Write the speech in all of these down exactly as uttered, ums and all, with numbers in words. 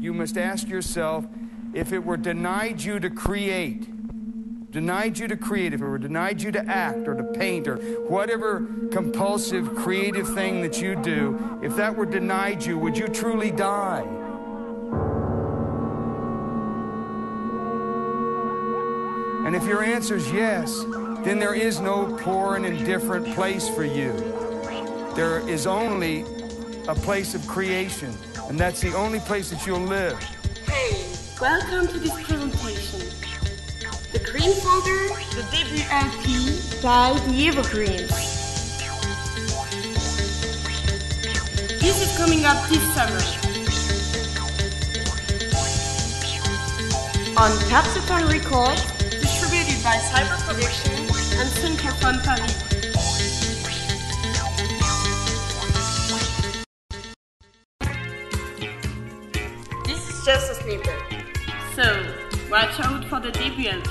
you must ask yourself, if it were denied you to create, denied you to create, if it were denied you to act or to paint or whatever compulsive creative thing that you do, if that were denied you, would you truly die? And if your answer is yes, then there is no poor and indifferent place for you. There is only a place of creation, and that's the only place that you'll live. Hey, welcome to this presentation. The Green Folder, the debut L P by the Evergreens. This is coming up this summer on Terpsiton Records, distributed by Cyber Productions and Centre Family. This is just a snippet, so watch out for the debut L P.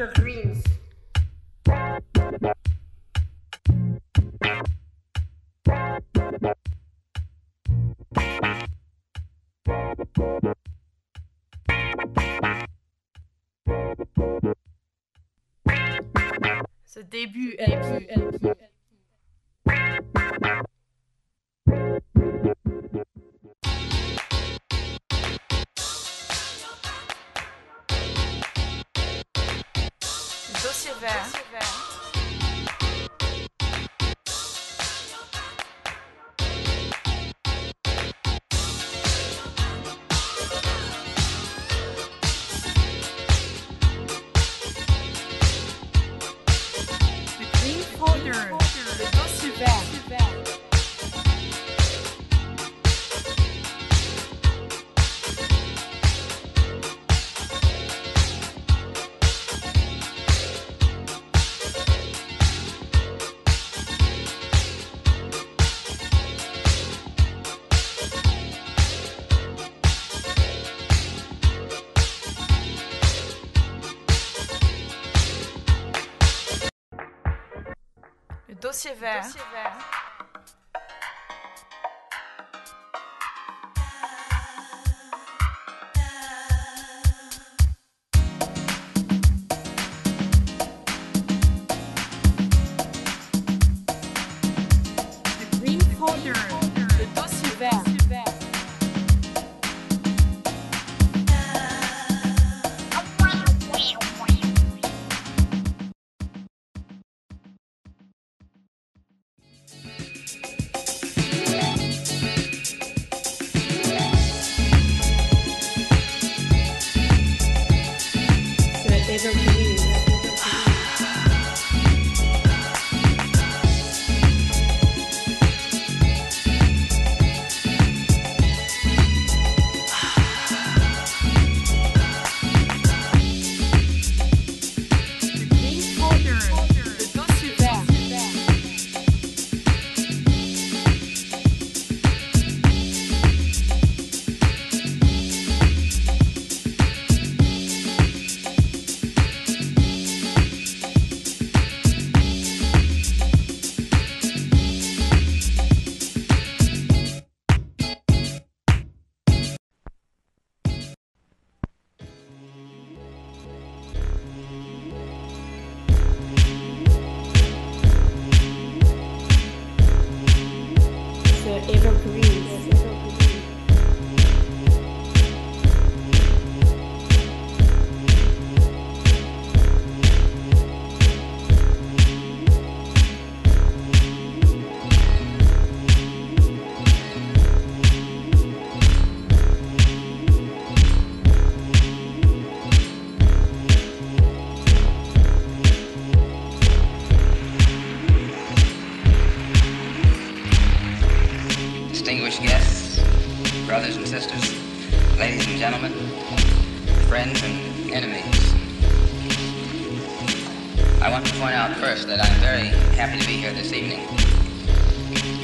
Evergreens. The debut L P, L P, L P. Dossier vert. The Green Folder, le dossier vert. Dossier vert. Dossier vert. The Green Folder, le dossier vert. distinguished guests, brothers and sisters, ladies and gentlemen, friends and enemies. I want to point out first that I'm very happy to be here this evening,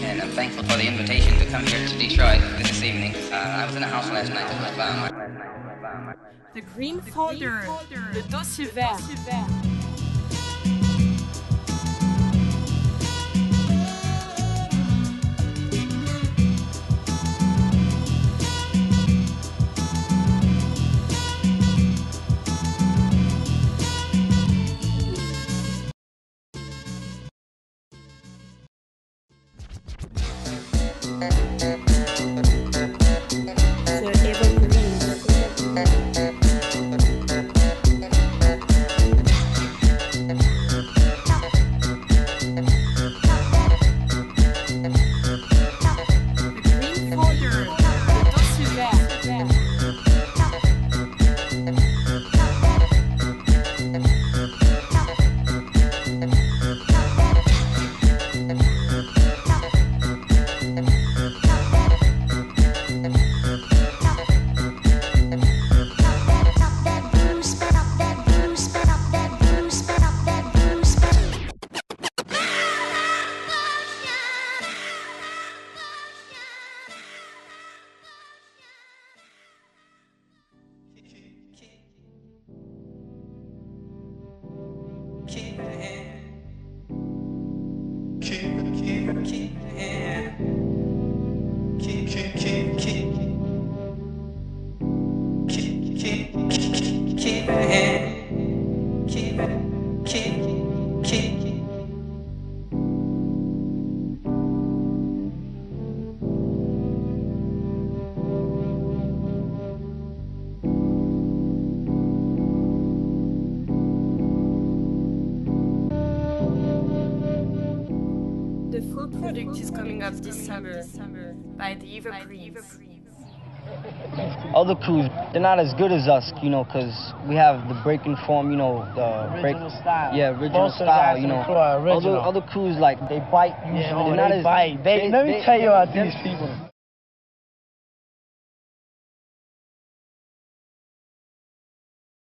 and I'm thankful for the invitation to come here to Detroit this evening. Uh, I was in a house last night that was bound. The Green Folder, le dossier vert. This summer, this summer by the Evergreens. Other crews, they're not as good as us, you know, because we have the breaking form, you know, the break style. Yeah, original Most style, you know. Crew original. Other, other crews, like, they bite usually. Yeah, no, they're they not bite. As, they, they, let me they, tell you about these people.